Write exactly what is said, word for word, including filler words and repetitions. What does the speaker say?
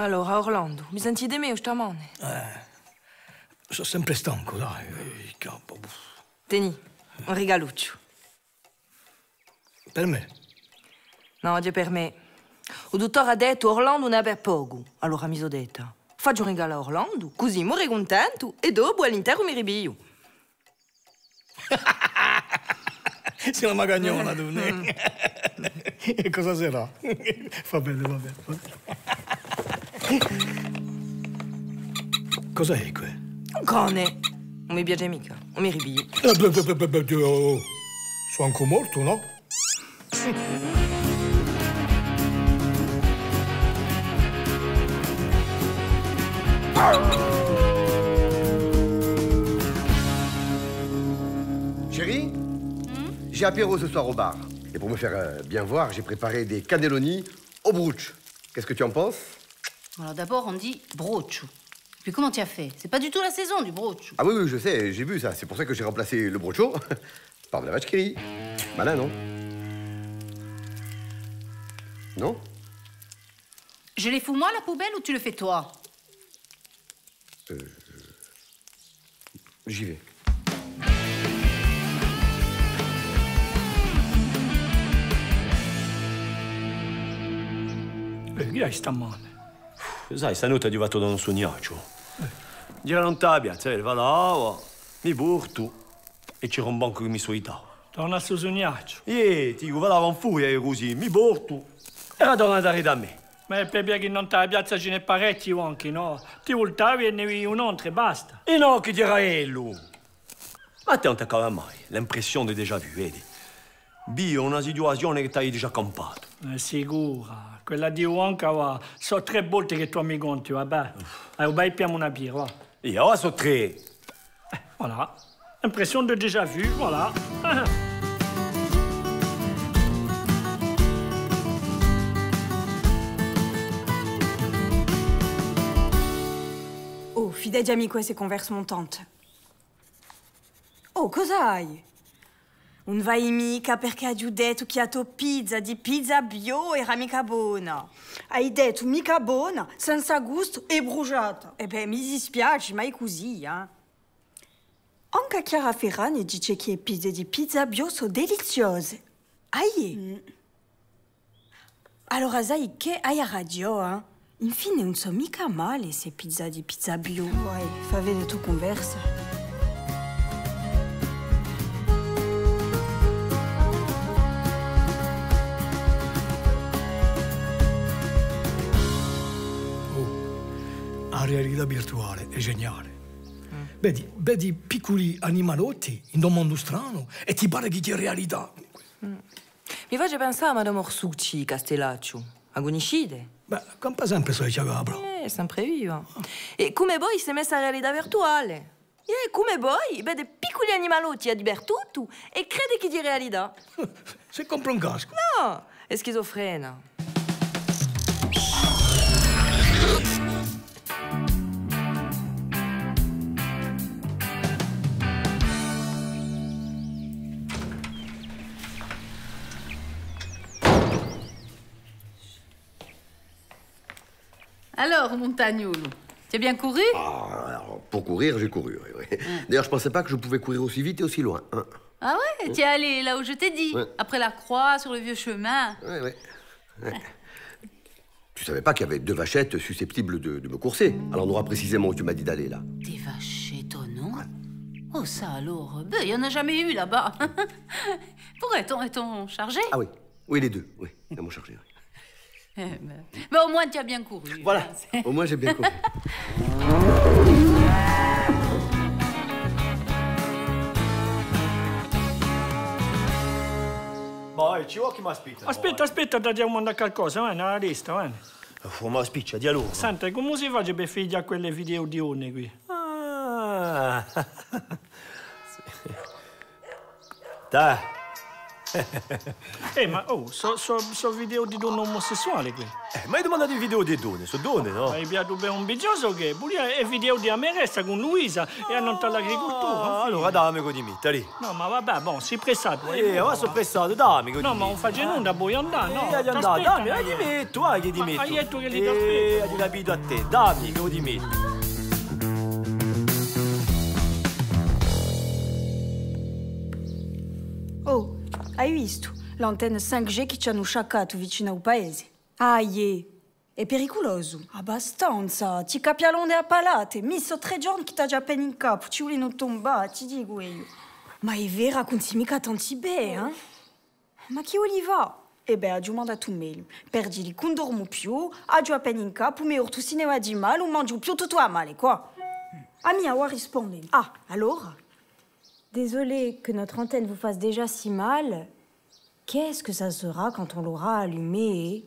Allora, Orlando, mi senti di me o stamane? Eh, sono sempre stanco, dai, il capo. Tieni, un regaluccio. Per me? No, oggi è per me. Il dottore ha detto Orlando ne aveva poco, allora mi sono detta. Faccio un regalo a Orlando, così muore contento e dopo all'intero mi ribiglio. Sei una magagnona, tu, ne? E cosa sarà? Va bene, va bene, va bene. Cos'è qui? Un cane. Non mi piace mica, non mi ribiglio. Sono anche morto, no? Chérie, j'ai apéro ce soir au bar. Et pour me faire euh, bien voir, j'ai préparé des cannelloni au brooch. Qu'est-ce que tu en penses? Alors d'abord, on dit brooch. Puis comment tu as fait? C'est pas du tout la saison du brooch. Ah oui, oui, je sais, j'ai vu ça. C'est pour ça que j'ai remplacé le broocho par de la vache qui rit. Malin, non? Non? Je les fous moi à la poubelle ou tu le fais toi? Euh... J'y vais. Chi è sta male? Sai, stanotte è arrivato da un sognaccio. Gira non t'abbia, sai, valavo, mi burto e c'era un banco che mi suitava. Torna a suo sognaccio? Ehi, ti dico, valavo un fuoio così, mi burto e la donna andare da me. Ma per via che non t'abbia piazza ce ne parecchi anche, no? Ti voltavi e ne avevi un altro e basta. E no, che c'era ello. Ma te non t'accava mai, l'impressione è déjà vu, vedi? Bio, una situazione che t'hai già campato. È sicura. Quella di Wonka, va. So tre volte che tu mi conti, vabbè. Allora, piamo una birra, va. Io so tre. Voilà. L'impression de déjà vu, voilà. Oh, fidèle amico, queste converse montantes. Oh, cos'hai? Un vai mica perché ha giù detto che ha to pizza di pizza bio era mica buona. Hai detto mica buona, senza gusto e bruciata. E beh, mi dispiace, ma è così, eh? Anche Chiara Ferrani dice che le pizze di pizza bio sono deliziose. Aie. Mm. Allora sai che hai radio, eh? Infine, non so mica male se pizza di pizza bio. Vai, fa vedere tu conversa. La realtà virtuale è geniale. Mm. Vedi, vedi piccoli animalotti in un mondo strano e ti pare che sia realtà. Mm. Mi faccio pensare a Madame Orsucci, Castellaccio. Agonicide. Beh, campa sempre sulla ciagabra. Eh, sempre viva. Ah. E come voi si è messa la realtà virtuale. E come voi vede piccoli animalotti a dappertutto e crede che sia realtà. Se compra un casco. No, è schizofrena. Alors, Montagnoulou, tu as bien couru? Ah, alors, pour courir, j'ai couru, oui. oui. Hein? D'ailleurs, je pensais pas que je pouvais courir aussi vite et aussi loin. Hein? Ah ouais? Hein? Tu es allé là où je t'ai dit, ouais. Après la croix, sur le vieux chemin. Ouais, ouais. ouais. Tu savais pas qu'il y avait deux vachettes susceptibles de, de me courser, à l'endroit précisément où tu m'as dit d'aller, là. Des vachettes, oh non? Ouais. Oh, ça alors, il n'y en a jamais eu là-bas. Pourrait-on est-on chargé? Ah oui, oui, les deux, oui, ils m'ont chargé, oui. Mais au moins, tu as bien couru. Voilà, hein, au moins, j'ai bien couru. Ma ci vuoi che mi aspetta? Aspetta, aspetta, ti domanda qualcosa, va? Nella lista, va? Oh, ma spiccia, di allora. Senta, come si fa per figli a quelle video di onne qui? Ah. Dai, Eh, ma oh, so, so, so video di donne omosessuali qui. Eh, ma hai domandato il video di donne, so donne, no? Hai piato ben un biggioso che, pure è video di Ameresta con Luisa e hanno all'agricoltura. Allora, dammi con di mitta lì. No, ma vabbè, bon, si pressato. Eh, ma sono pressato, dammi con di mitta. No, ma non faccio nulla, puoi andare, no? Eh, andare, dammi, hai di metto, hai che di metto. Hai detto che li ti aspetto. Eh, ti capito a te, dammi con di mitta. Oh, hai visto? L'antenne cinq G che ci hanno sciaccato vicino al paese. Ah, yeah. È pericoloso. Abbastanza. Ti capialonde a palate. Misso tre giorni che t'ha già appena in capo. Ci vogliono tombare, ti dico io. Ma è vero, continui mica tanti bene, eh? Ma chi li va? E beh, ha già mandato un mail. Perdili, non dormo più, ha già appena in capo, mi orto cinema di male, non mangio più, tutto a male, qua. A mia ha risponde. Ah, allora? Désolée que notre antenne vous fasse déjà si mal. Qu'est-ce que ça sera quand on l'aura allumée ?